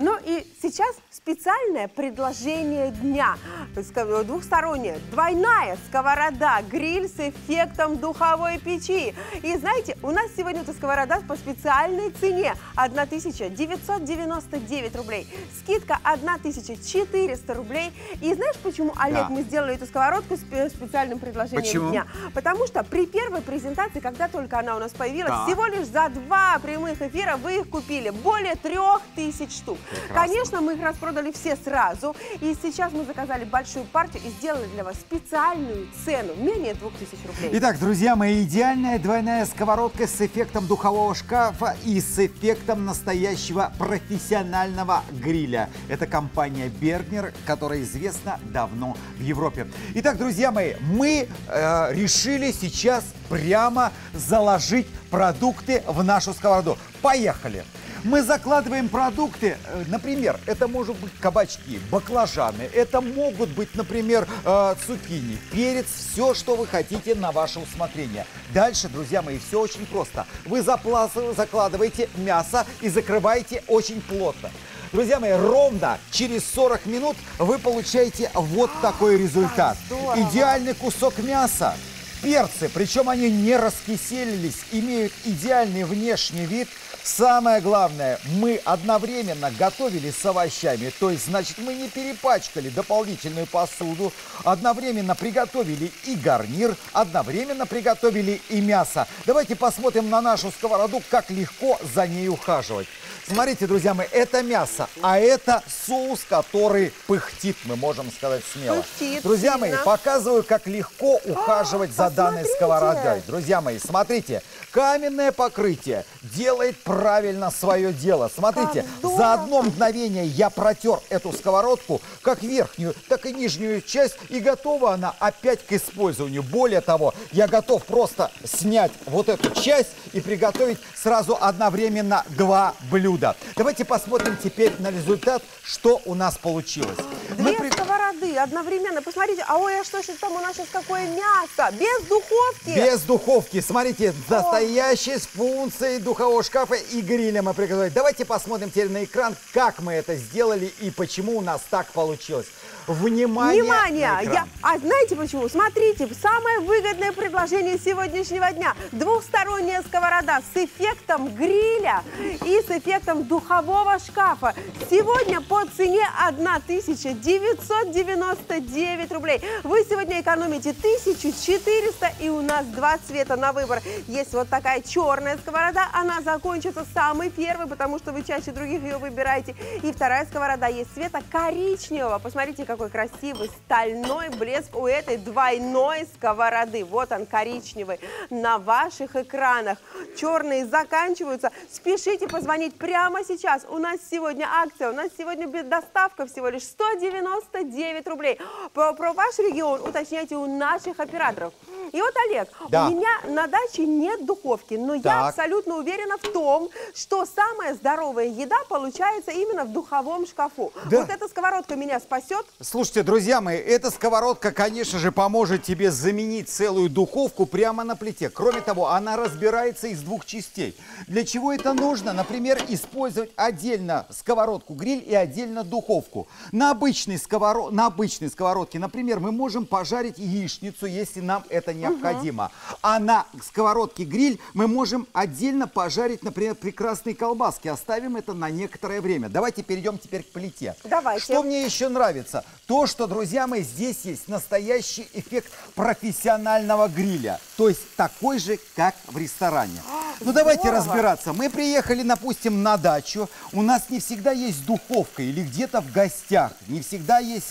Ну и сейчас специальное предложение дня, двухсторонняя, двойная сковорода, гриль с эффектом духовой печи. И знаете, у нас сегодня эта сковорода по специальной цене 1999 рублей, скидка 1400 рублей. И знаешь почему, Олег, мы сделали эту сковородку с специальным предложением дня? Потому что при первой презентации, когда только она у нас появилась, всего лишь за 2 прямых эфира вы их купили, более 3000 штук. Прекрасно. Конечно, мы их распродали все сразу. И сейчас мы заказали большую партию и сделали для вас специальную цену. Менее 2000 рублей. Итак, друзья мои, идеальная двойная сковородка с эффектом духового шкафа и с эффектом настоящего профессионального гриля. Это компания Bergner, которая известна давно в Европе. Итак, друзья мои, мы решили сейчас прямо заложить продукты в нашу сковороду. Поехали! Мы закладываем продукты, например, это может быть кабачки, баклажаны, это могут быть, например, цукини, перец, все, что вы хотите на ваше усмотрение. Дальше, друзья мои, все очень просто. Вы закладываете мясо и закрываете очень плотно. Друзья мои, ровно через 40 минут вы получаете вот такой результат. Идеальный кусок мяса. Перцы, причем они не раскиселились, имеют идеальный внешний вид. Самое главное, мы одновременно готовили с овощами, то есть, значит, мы не перепачкали дополнительную посуду, одновременно приготовили и гарнир, одновременно приготовили и мясо. Давайте посмотрим на нашу сковороду, как легко за ней ухаживать. Смотрите, друзья мои, это мясо, а это соус, который пыхтит, мы можем сказать смело. Пыхтит, друзья мои, показываю, как легко ухаживать за данной сковородой. Друзья мои, смотрите, каменное покрытие делает правильно свое дело. Смотрите, за одно мгновение я протер эту сковородку, как верхнюю, так и нижнюю часть, и готова она опять к использованию. Более того, я готов просто снять вот эту часть и приготовить сразу одновременно 2 блюда. Давайте посмотрим теперь на результат, что у нас получилось. Сковороды одновременно. Посмотрите, а ой, а что же там у нас сейчас какое мясо? Без духовки. Без духовки. Смотрите, настоящие с функцией духового шкафа и гриля мы приготовили. Давайте посмотрим теперь на экран, как мы это сделали и почему у нас так получилось. Внимание! Внимание! А знаете почему? Смотрите, самое выгодное предложение сегодняшнего дня. Двухсторонняя сковорода с эффектом гриля и с эффектом духового шкафа. Сегодня по цене 1999 рублей. Вы сегодня экономите 1400, и у нас 2 цвета на выбор. Есть вот такая черная сковорода, она закончится самый первый, потому что вы чаще других ее выбираете. И вторая сковорода есть цвета коричневого. Посмотрите, как какой красивый стальной блеск у этой двойной сковороды. Вот он, коричневый, на ваших экранах. Черные заканчиваются. Спешите позвонить прямо сейчас. У нас сегодня акция, у нас сегодня доставка всего лишь 199 рублей. Про ваш регион уточняйте у наших операторов. И вот, Олег, у меня на даче нет духовки, но я абсолютно уверена в том, что самая здоровая еда получается именно в духовом шкафу. Вот эта сковородка меня спасет. Слушайте, друзья мои, эта сковородка, конечно же, поможет тебе заменить целую духовку прямо на плите. Кроме того, она разбирается из 2 частей. Для чего это нужно? Например, использовать отдельно сковородку-гриль и отдельно духовку. На обычной сковородке, например, мы можем пожарить яичницу, если нам это необходимо. А на сковородке-гриль мы можем отдельно пожарить, например, прекрасные колбаски. Оставим это на некоторое время. Давайте перейдем теперь к плите. Давайте. Что мне еще нравится? То, что, друзья мои, здесь есть настоящий эффект профессионального гриля. То есть такой же, как в ресторане. Ну давайте разбираться. Мы приехали, допустим, на дачу. У нас не всегда есть духовка или где-то в гостях. Не всегда есть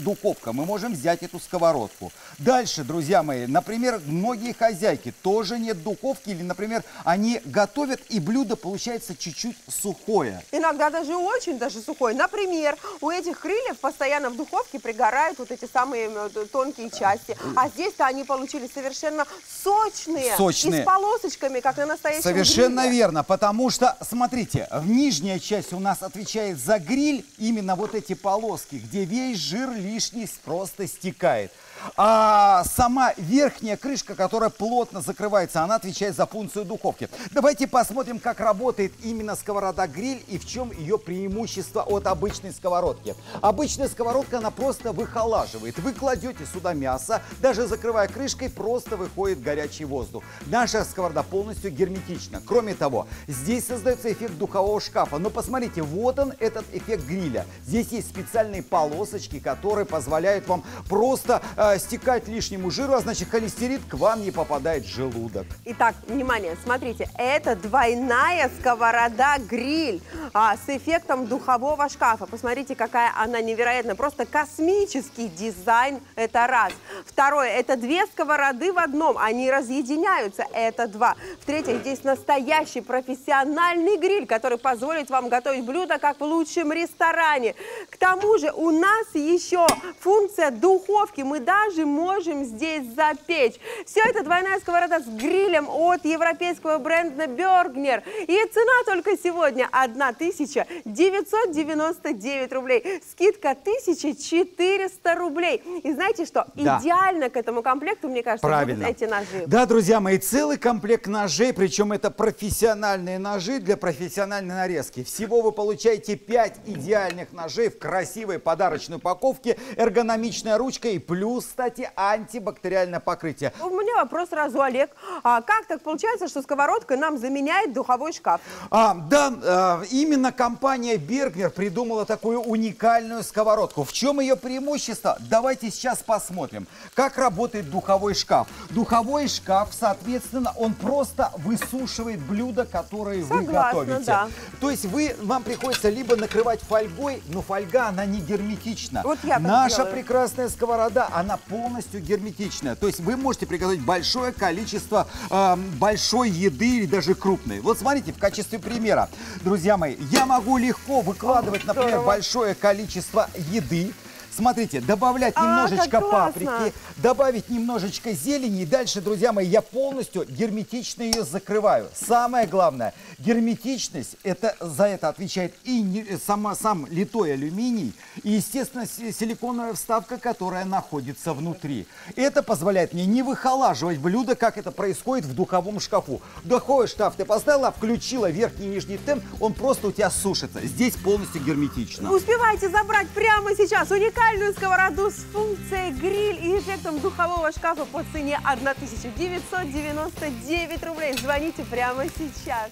духовка. Мы можем взять эту сковородку. Дальше, друзья мои, например, многие хозяйки тоже нет духовки. Или, например, они готовят и блюдо получается чуть-чуть сухое. Иногда даже очень даже сухое. Например, у этих крыльев постоянно в духовке пригорают вот эти самые тонкие части. А здесь-то они получили совершенно сочные. Сочные. И с полосочками, как на настоящем. настоящем совершенно гриле. Верно, потому что, смотрите, нижняя часть у нас отвечает за гриль, именно вот эти полоски, где весь жир лишний просто стекает. А сама верхняя крышка, которая плотно закрывается, она отвечает за функцию духовки. Давайте посмотрим, как работает именно сковорода-гриль и в чем ее преимущество от обычной сковородки. Обычная сковородка, она просто выхолаживает. Вы кладете сюда мясо, даже закрывая крышкой, просто выходит горячий воздух. Наша сковорода полностью герметична. Кроме того, здесь создается эффект духового шкафа. Но посмотрите, вот он, этот эффект гриля. Здесь есть специальные полосочки, которые позволяют вам просто стекать лишнему жиру, а значит холестерин к вам не попадает в желудок. Итак, внимание, смотрите, это двойная сковорода-гриль с эффектом духового шкафа. Посмотрите, какая она невероятная, просто космический дизайн, это раз. Второе, это две сковороды в одном, они разъединяются, это два. В-третьих, здесь настоящий профессиональный гриль, который позволит вам готовить блюдо, как в лучшем ресторане. К тому же у нас еще функция духовки, мы даже можем здесь запечь. Все это двойная сковорода с грилем от европейского бренда Bergner. И цена только сегодня 1999 рублей. Скидка 1400 рублей. И знаете что? Да. Идеально к этому комплекту, мне кажется, будут эти ножи. Да, друзья мои, целый комплект ножей, причем это профессиональные ножи для профессиональной нарезки. Всего вы получаете 5 идеальных ножей в красивой подарочной упаковке, эргономичная ручка и плюс, кстати, антибактериальное покрытие. У меня вопрос сразу, Олег. А как так получается, что сковородка нам заменяет духовой шкаф? Да, именно компания Bergner придумала такую уникальную сковородку. В чем ее преимущество? Давайте сейчас посмотрим, как работает духовой шкаф. Духовой шкаф, соответственно, он просто высушивает блюда, которые вы готовите. Да. То есть вам приходится либо накрывать фольгой, но фольга, она не герметична. Вот я так Наша делаю. Прекрасная сковорода, она полностью герметичная. То есть вы можете приготовить большое количество большой еды или даже крупной. Вот смотрите, в качестве примера, друзья мои, я могу легко выкладывать, например, большое количество еды. Смотрите, добавлять немножечко паприки, добавить немножечко зелени. И дальше, друзья мои, я полностью герметично ее закрываю. Самое главное, герметичность, за это отвечает и сам литой алюминий, и, естественно, силиконовая вставка, которая находится внутри. Это позволяет мне не выхолаживать блюдо, как это происходит в духовом шкафу. Духовой шкаф ты поставила, включила верхний и нижний темп, он просто у тебя сушится. Здесь полностью герметично. Успевайте забрать прямо сейчас уникальный сковороду с функцией гриль и эффектом духового шкафа по цене 1999 рублей. Звоните прямо сейчас.